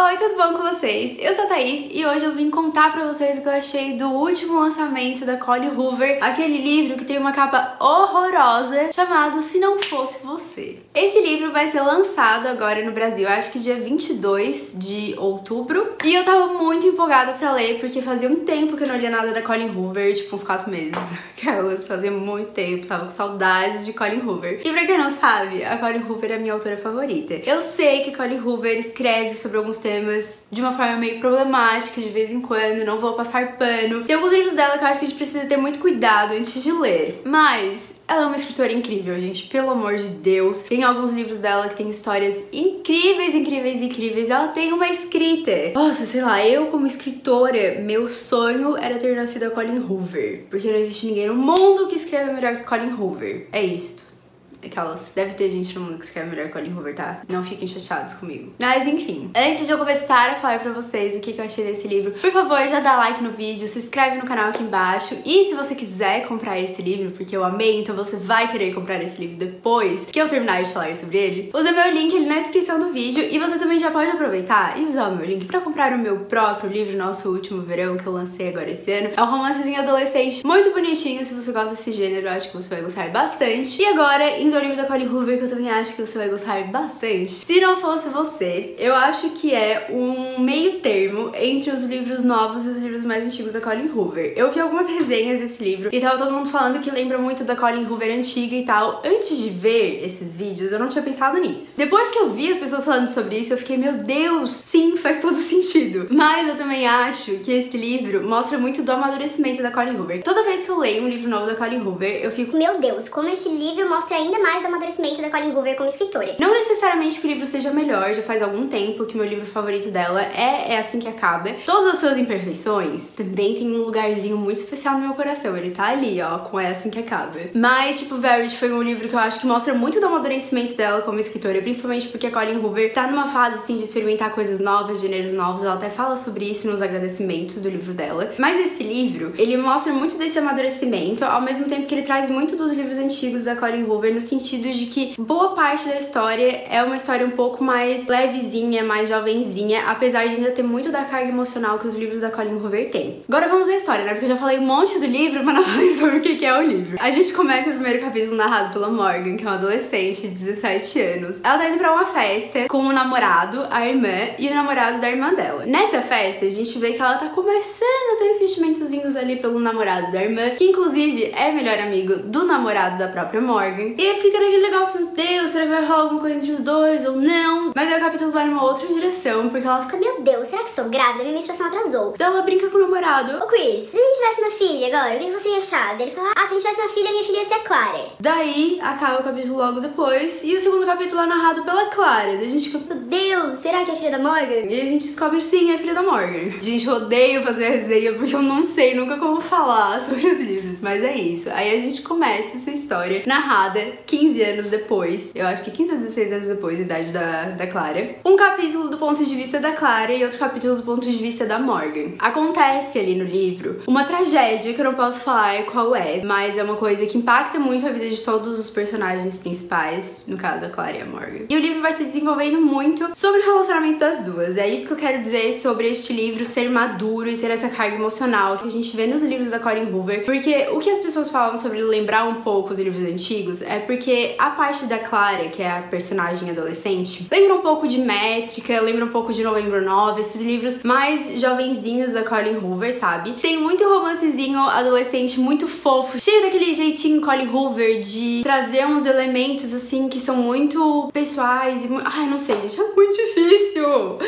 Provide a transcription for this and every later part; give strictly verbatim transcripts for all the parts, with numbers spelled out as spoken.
Oi, tudo bom com vocês? Eu sou a Thaís e hoje eu vim contar pra vocês o que eu achei do último lançamento da Colleen Hoover, aquele livro que tem uma capa horrorosa chamado Se Não Fosse Você. Esse livro vai ser lançado agora no Brasil, acho que dia vinte e dois de outubro, e eu tava muito empolgada pra ler porque fazia um tempo que eu não lia nada da Colleen Hoover, tipo uns quatro meses. Fazia muito tempo, tava com saudades de Colleen Hoover. E pra quem não sabe, a Colleen Hoover é a minha autora favorita. Eu sei que a Colleen Hoover escreve sobre alguns temas temas de uma forma meio problemática de vez em quando, não vou passar pano. Tem alguns livros dela que eu acho que a gente precisa ter muito cuidado antes de ler, mas ela é uma escritora incrível, gente, pelo amor de Deus. Tem alguns livros dela que tem histórias incríveis, incríveis, incríveis. Ela tem uma escrita. Nossa, sei lá, eu como escritora, meu sonho era ter nascido a Colleen Hoover, porque não existe ninguém no mundo que escreva melhor que Colleen Hoover. É isto. Aquelas, deve ter gente no mundo que escreve melhor que Colleen Hoover, tá? Não fiquem chateados comigo. Mas enfim, antes de eu começar a falar pra vocês o que eu achei desse livro, por favor, já dá like no vídeo, se inscreve no canal aqui embaixo. E se você quiser comprar esse livro, porque eu amei, então você vai querer comprar esse livro depois que eu terminar de falar sobre ele, usa meu link ali na descrição do vídeo. E você também já pode aproveitar e usar o meu link pra comprar o meu próprio livro, Nosso Último Verão, que eu lancei agora esse ano. É um romancezinho adolescente muito bonitinho. Se você gosta desse gênero, eu acho que você vai gostar bastante. E agora, indo ao livro da Colleen Hoover, que eu também acho que você vai gostar bastante. Se Não Fosse Você, eu acho que é um meio termo entre os livros novos e os livros mais antigos da Colleen Hoover. Eu vi algumas resenhas desse livro e tava todo mundo falando que lembra muito da Colleen Hoover antiga e tal. Antes de ver esses vídeos, eu não tinha pensado nisso. Depois que eu vi as pessoas falando sobre isso, eu fiquei, meu Deus, sim, faz todo sentido. Mas eu também acho que esse livro mostra muito do amadurecimento da Colleen Hoover. Toda vez que eu leio um livro novo da Colleen Hoover, eu fico, meu Deus, como este livro mostra ainda mais do amadurecimento da Colleen Hoover como escritora. Não necessariamente que o livro seja melhor, já faz algum tempo que meu livro favorito dela é É Assim Que Acaba. Todas as Suas Imperfeições também tem um lugarzinho muito especial no meu coração, ele tá ali, ó, com É Assim Que Acaba. Mas, tipo, Verity foi um livro que eu acho que mostra muito do amadurecimento dela como escritora, principalmente porque a Colleen Hoover tá numa fase, assim, de experimentar coisas novas, gêneros novos, ela até fala sobre isso nos agradecimentos do livro dela. Mas esse livro, ele mostra muito desse amadurecimento, ao mesmo tempo que ele traz muito dos livros antigos da Colleen Hoover, no sentido de que boa parte da história é uma história um pouco mais levezinha, mais jovenzinha, apesar de ainda ter muito da carga emocional que os livros da Colleen Hoover têm. Agora vamos à história, né? Porque eu já falei um monte do livro, mas não falei sobre o que é o livro. A gente começa o primeiro capítulo narrado pela Morgan, que é uma adolescente de dezessete anos. Ela tá indo pra uma festa com o namorado, a irmã e o namorado da irmã dela. Nessa festa, a gente vê que ela tá começando a ter sentimentozinhos ali pelo namorado da irmã, que inclusive é melhor amigo do namorado da própria Morgan. E fica naquele negócio, meu Deus, será que vai rolar alguma coisa entre os dois ou não? Mas aí o capítulo vai numa outra direção, porque ela fica, meu Deus, será que estou grávida? Minha menstruação atrasou. Daí ela brinca com o namorado. Ô Chris, se a gente tivesse uma filha agora, o que você ia achar? Daí ele fala, ah, se a gente tivesse uma filha, minha filha ia ser a Clara. Daí acaba o capítulo logo depois, e o segundo capítulo é narrado pela Clara. Daí a gente fica, meu Deus, será que é a filha da Morgan? E a gente descobre, sim, é a filha da Morgan. Gente, eu odeio fazer a resenha, porque eu não sei nunca como falar sobre os livros, mas é isso. Aí a gente começa essa história narrada quinze anos depois, eu acho que quinze a dezesseis anos depois, a idade da, da Clara. Um capítulo do ponto de vista da Clara e outro capítulo do ponto de vista da Morgan. Acontece ali no livro uma tragédia que eu não posso falar qual é, mas é uma coisa que impacta muito a vida de todos os personagens principais, no caso a Clara e a Morgan. E o livro vai se desenvolvendo muito sobre o relacionamento das duas. É isso que eu quero dizer sobre este livro ser maduro e ter essa carga emocional que a gente vê nos livros da Colleen Hoover, porque o que as pessoas falam sobre lembrar um pouco os livros antigos é porque a parte da Clara, que é a personagem adolescente, lembra um pouco de Métrica, lembra um pouco de Novembro nove, esses livros mais jovenzinhos da Colleen Hoover, sabe? Tem muito romancezinho adolescente muito fofo, cheio daquele jeitinho Colleen Hoover de trazer uns elementos assim que são muito pessoais e muito... Ai, não sei, gente, é muito difícil!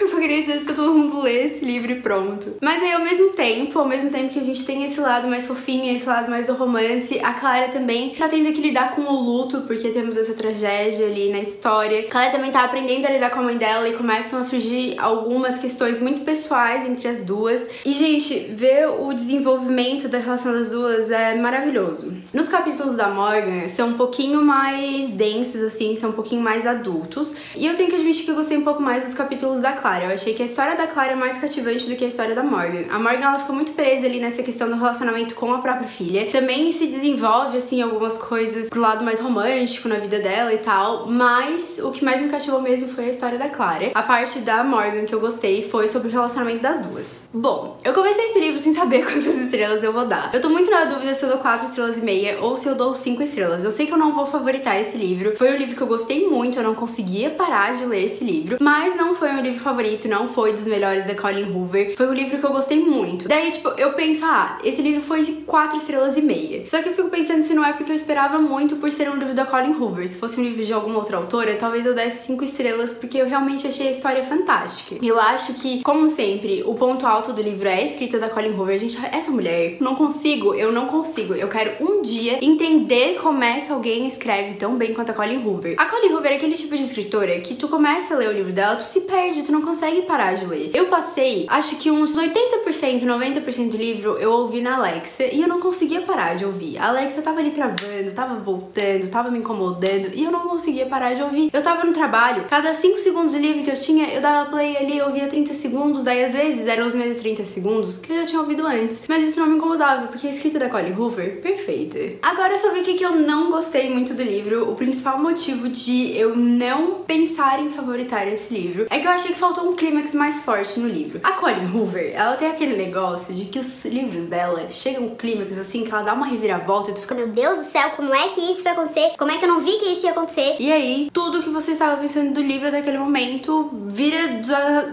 Eu só queria dizer pra todo mundo ler esse livro e pronto. Mas aí, ao mesmo tempo, ao mesmo tempo que a gente tem esse lado mais fofinho, esse lado mais do romance, a Clara também tá tendo que lidar com o luto, porque temos essa tragédia ali na história. Clara também tá aprendendo a lidar com a mãe dela e começam a surgir algumas questões muito pessoais entre as duas. E, gente, ver o desenvolvimento da relação das duas é maravilhoso. Nos capítulos da Morgan, são um pouquinho mais densos, assim, são um pouquinho mais adultos. E eu tenho que admitir que eu gostei um pouco mais dos capítulos da Clara. Eu achei que a história da Clara é mais cativante do que a história da Morgan. A Morgan, ela ficou muito presa ali nessa questão do relacionamento com a própria filha. Também se desenvolve, assim, algumas coisas pro lado mais romântico na vida dela e tal, mas o que mais me cativou mesmo foi a história da Clara. A parte da Morgan que eu gostei foi sobre o relacionamento das duas. Bom, eu comecei esse livro sem saber quantas estrelas eu vou dar. Eu tô muito na dúvida se eu dou quatro estrelas e meia ou se eu dou cinco estrelas. Eu sei que eu não vou favoritar esse livro. Foi um livro que eu gostei muito, eu não conseguia parar de ler esse livro, mas não foi meu livro favorito, não foi dos melhores da Colleen Hoover. Foi um livro que eu gostei muito. Daí, tipo, eu penso, ah, esse livro foi quatro estrelas e meia. Só que eu fico pensando se não é porque eu esperava muito por ser um livro da Colleen Hoover. Se fosse um livro de alguma outra autora, talvez eu desse cinco estrelas, porque eu realmente achei a história fantástica. E eu acho que, como sempre, o ponto alto do livro é a escrita da Colleen Hoover. Gente, essa mulher, não consigo, eu não consigo. Eu quero um dia entender como é que alguém escreve tão bem quanto a Colleen Hoover. A Colleen Hoover é aquele tipo de escritora que tu começa a ler o livro dela, tu se perde, tu não consegue parar de ler. Eu passei, acho que uns oitenta por cento, noventa por cento do livro eu ouvi na Alexa e eu não conseguia parar de ouvir. A Alexa tava ali travando, tava voltando, tava me incomodando e eu não conseguia parar de ouvir. Eu tava no trabalho, cada cinco segundos de livro que eu tinha, eu dava play ali, eu ouvia trinta segundos, daí às vezes eram os mesmos trinta segundos que eu já tinha ouvido antes. Mas isso não me incomodava, porque a escrita da Colleen Hoover, perfeita. Agora sobre o que eu não gostei muito do livro, o principal motivo de eu não pensar em favoritar esse livro é que eu achei que faltou um clímax mais forte no livro. A Colleen Hoover, ela tem aquele negócio de que os livros dela chegam um clímax assim, que ela dá uma reviravolta e tu fica, meu Deus do céu, como é que isso vai acontecer? Como é que eu não vi que isso ia acontecer? E aí, tudo que você estava pensando do livro daquele momento vira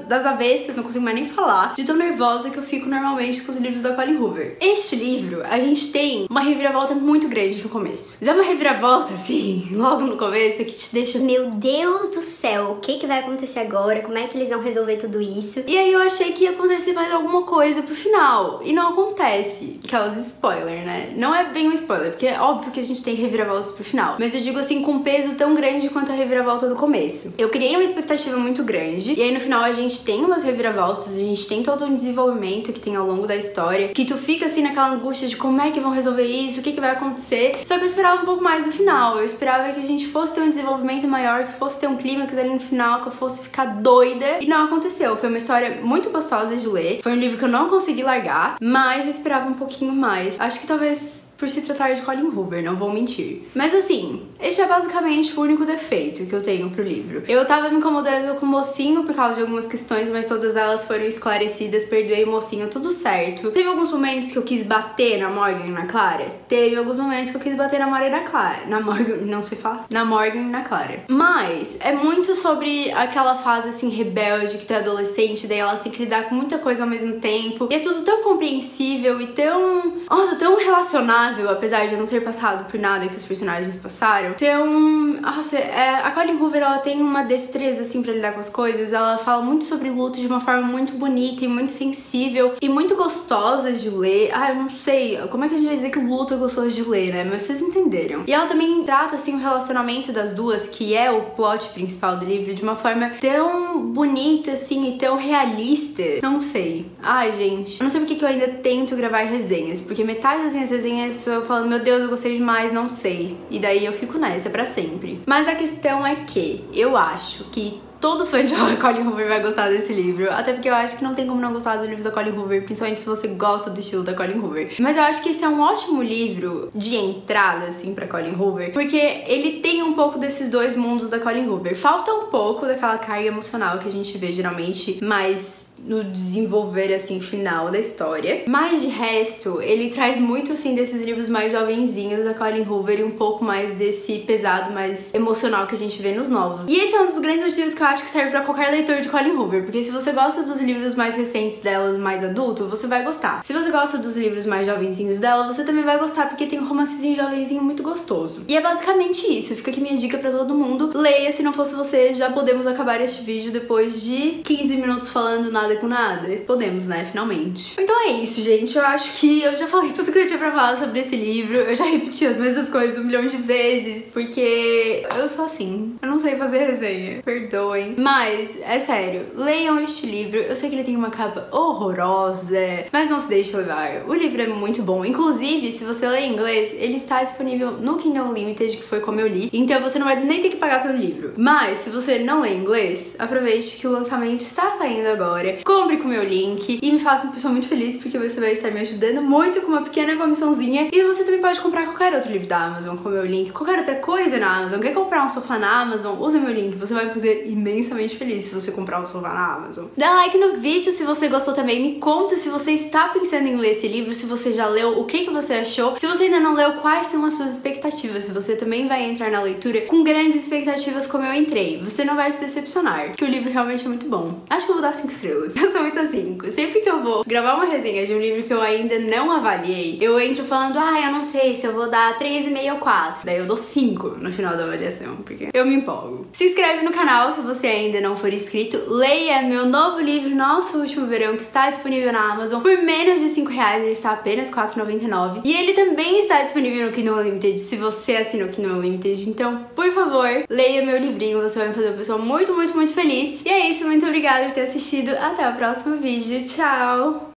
das avessas, não consigo mais nem falar, de tão nervosa que eu fico normalmente com os livros da Colleen Hoover. Este livro, a gente tem uma reviravolta muito grande no começo. Mas é uma reviravolta, assim, logo no começo, que te deixa, meu Deus do céu, o que que vai acontecer agora? Como é que eles vão resolver tudo isso? E aí eu achei que ia acontecer mais alguma coisa pro final, e não acontece. Aquelas spoiler, né? Não é bem um spoiler, porque é óbvio que a gente tem reviravoltas pro final, mas eu digo assim, com um peso tão grande quanto a reviravolta do começo. Eu criei uma expectativa muito grande, e aí no final a gente tem umas reviravoltas, a gente tem todo um desenvolvimento que tem ao longo da história, que tu fica assim naquela angústia de como é que vão resolver isso, o que que vai acontecer, só que eu esperava um pouco mais do final, eu esperava que a gente fosse ter um desenvolvimento maior, que fosse ter um clímax ali no final, que eu fosse ficar doida, e não aconteceu. Foi uma história muito gostosa de ler, foi um livro que eu não consegui largar, mas eu esperava um pouquinho mais. Acho que talvez por se tratar de Colleen Hoover, não vou mentir. Mas assim, este é basicamente o único defeito que eu tenho pro livro. Eu tava me incomodando com o mocinho por causa de algumas questões, mas todas elas foram esclarecidas, perdoei o mocinho, tudo certo. Teve alguns momentos que eu quis bater na Morgan e na Clara? Teve alguns momentos que eu quis bater na Morgan e na Clara. Na Morgan, não sei falar. Na Morgan e na Clara. Mas é muito sobre aquela fase assim, rebelde, que tu é adolescente, daí elas têm que lidar com muita coisa ao mesmo tempo. E é tudo tão compreensível e tão... nossa, tão relacionado, apesar de eu não ter passado por nada que os personagens passaram. Então, nossa, é, a Colleen Hoover, ela tem uma destreza, assim, pra lidar com as coisas. Ela fala muito sobre luto de uma forma muito bonita e muito sensível e muito gostosa de ler. Ah, eu não sei, como é que a gente vai dizer que luto é gostoso de ler, né? Mas vocês entenderam. E ela também trata, assim, o relacionamento das duas, que é o plot principal do livro, de uma forma tão bonita, assim, e tão realista. Não sei. Ai, gente, eu não sei porque que eu ainda tento gravar resenhas, porque metade das minhas resenhas eu falo, meu Deus, eu gostei demais, não sei. E daí eu fico nessa pra sempre. Mas a questão é que eu acho que todo fã de Colleen Hoover vai gostar desse livro. Até porque eu acho que não tem como não gostar dos livros da Colleen Hoover, principalmente se você gosta do estilo da Colleen Hoover. Mas eu acho que esse é um ótimo livro de entrada, assim, pra Colleen Hoover, porque ele tem um pouco desses dois mundos da Colleen Hoover. Falta um pouco daquela carga emocional que a gente vê geralmente, mas no desenvolver, assim, final da história. Mas, de resto, ele traz muito, assim, desses livros mais jovenzinhos da Colleen Hoover e um pouco mais desse pesado, mais emocional que a gente vê nos novos. E esse é um dos grandes motivos que eu acho que serve pra qualquer leitor de Colleen Hoover, porque se você gosta dos livros mais recentes dela, mais adulto, você vai gostar. Se você gosta dos livros mais jovenzinhos dela, você também vai gostar, porque tem um romancezinho jovenzinho muito gostoso. E é basicamente isso. Fica aqui minha dica pra todo mundo. Leia Se Não Fosse Você. Já podemos acabar este vídeo depois de quinze minutos falando nada nada com nada? Podemos, né? Finalmente. Então é isso, gente. Eu acho que eu já falei tudo que eu tinha pra falar sobre esse livro. Eu já repeti as mesmas coisas um milhão de vezes, porque eu sou assim. Eu não sei fazer resenha. Perdoem. Mas, é sério, leiam este livro. Eu sei que ele tem uma capa horrorosa, mas não se deixe levar. O livro é muito bom. Inclusive, se você lê em inglês, ele está disponível no Kindle Unlimited, que foi como eu li. Então você não vai nem ter que pagar pelo livro. Mas, se você não lê em inglês, aproveite que o lançamento está saindo agora. Compre com o meu link e me faça uma pessoa muito feliz, porque você vai estar me ajudando muito com uma pequena comissãozinha. E você também pode comprar qualquer outro livro da Amazon com o meu link, qualquer outra coisa na Amazon. Quer comprar um sofá na Amazon? Usa meu link. Você vai me fazer imensamente feliz se você comprar um sofá na Amazon. Dá like no vídeo se você gostou também. Me conta se você está pensando em ler esse livro, se você já leu, o que, que você achou. Se você ainda não leu, quais são as suas expectativas? Se você também vai entrar na leitura com grandes expectativas como eu entrei, você não vai se decepcionar, porque o livro realmente é muito bom. Acho que eu vou dar cinco estrelas. Eu sou muito cinco. Sempre que eu vou gravar uma resenha de um livro que eu ainda não avaliei, eu entro falando, ah, eu não sei se eu vou dar três vírgula cinco ou quatro. Daí eu dou cinco no final da avaliação, porque eu me empolgo. Se inscreve no canal se você ainda não for inscrito. Leia meu novo livro, Nosso Último Verão, que está disponível na Amazon por menos de cinco reais. Ele está apenas quatro reais e noventa e nove centavos. E ele também está disponível no Kindle Unlimited, se você assina o Kindle Unlimited. Então, por favor, leia meu livrinho. Você vai me fazer uma pessoa muito, muito, muito feliz. E é isso. Muito obrigada por ter assistido. Até o próximo vídeo. Tchau!